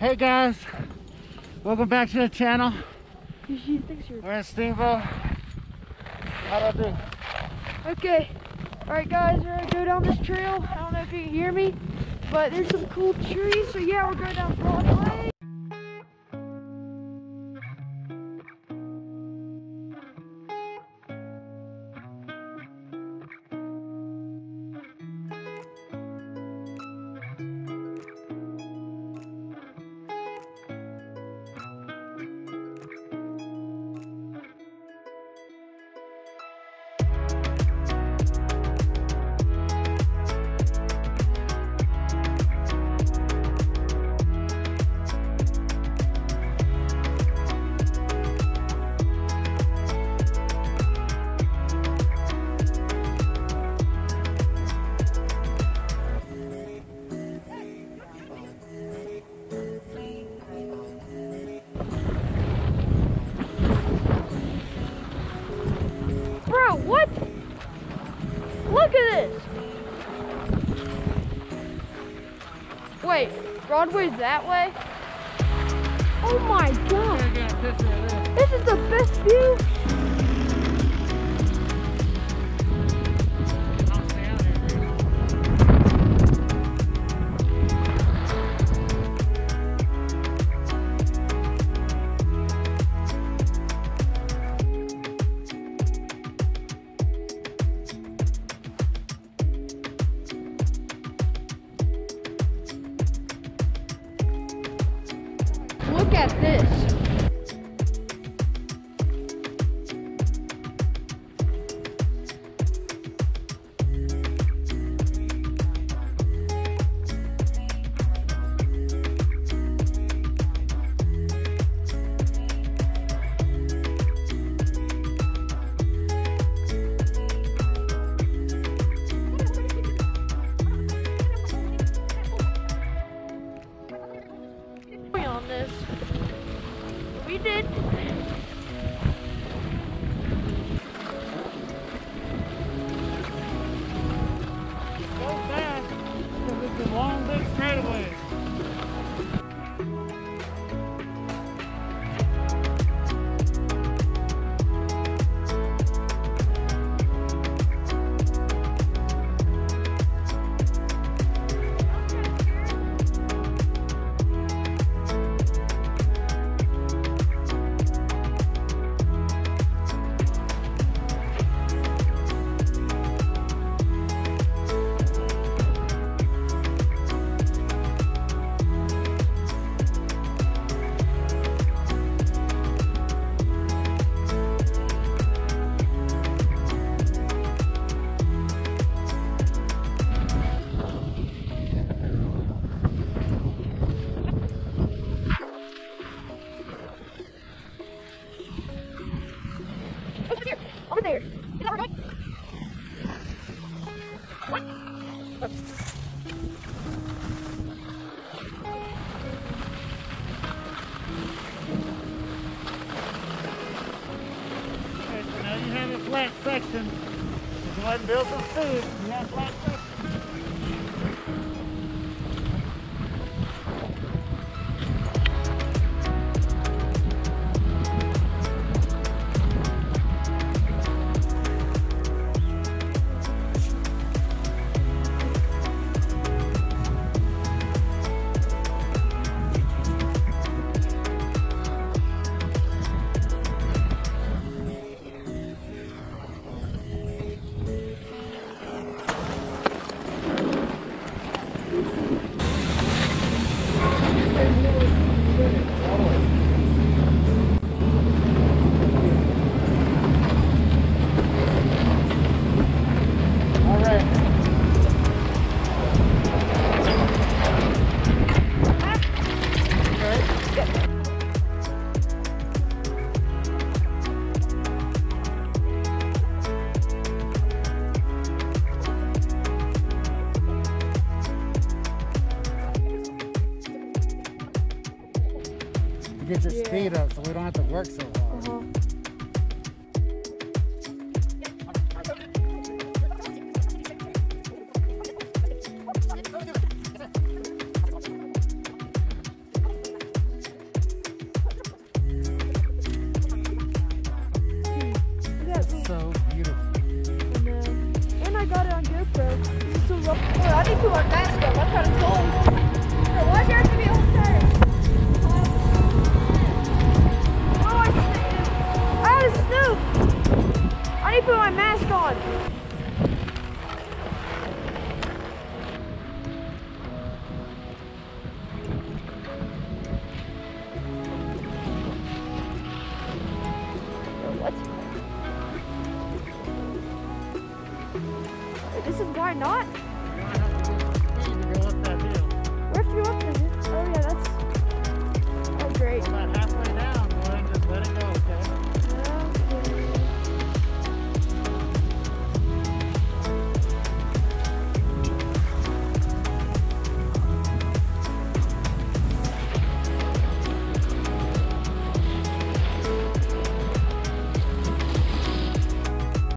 Hey guys, welcome back to the channel. We're in Steamboat. How do I do? Okay, alright guys, we're gonna go down this trail. I don't know if you can hear me, but there's some cool trees, so yeah, we're going down Broadway. What? Look at this! Wait, Broadway's that way? Oh my god! This is the best view! Look at this. We did. Go fast, because it's a long big straightaway. Over there. Is that right? What? Okay, so now you have a flat section. If you want to build some food, you have a flat section. Get your speed up so we don't have to work so hard. to Alaska. That's kind of cold. So why do you have to be all day? What do I need to do? Oh, Snoop! I need to put my mask on. Why not?